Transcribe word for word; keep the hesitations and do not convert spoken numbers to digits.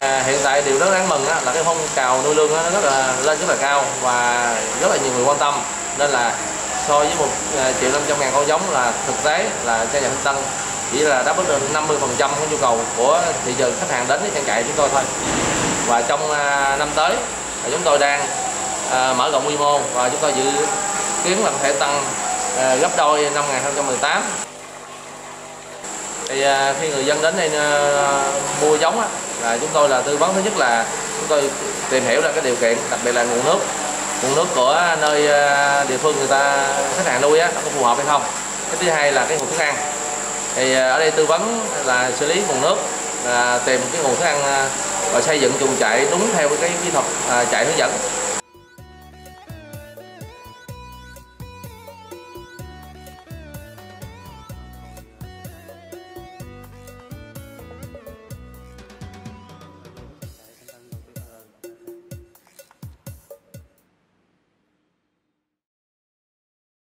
À, hiện tại điều rất đáng mừng á, là cái phong trào nuôi lương nó rất là lên rất là cao và rất là nhiều người quan tâm, nên là so với một triệu năm trăm ngàn con giống là thực tế là trang trại Thanh Tân chỉ là đáp ứng được năm mươi phần trăm của nhu cầu của thị trường khách hàng đến với trang trại chúng tôi thôi. Và trong năm tới chúng tôi đang mở rộng quy mô và chúng tôi dự kiến là có thể tăng gấp đôi năm hai nghìn không trăm mười tám. Thì khi người dân đến đây mua giống á, là chúng tôi là tư vấn, thứ nhất là chúng tôi tìm hiểu ra cái điều kiện, đặc biệt là nguồn nước nguồn nước của nơi địa phương người ta khách hàng nuôi á, nó có phù hợp hay không. Cái thứ hai là cái nguồn thức ăn, thì ở đây tư vấn là xử lý nguồn nước, tìm cái nguồn thức ăn và xây dựng chuồng trại đúng theo cái kỹ thuật trại hướng dẫn.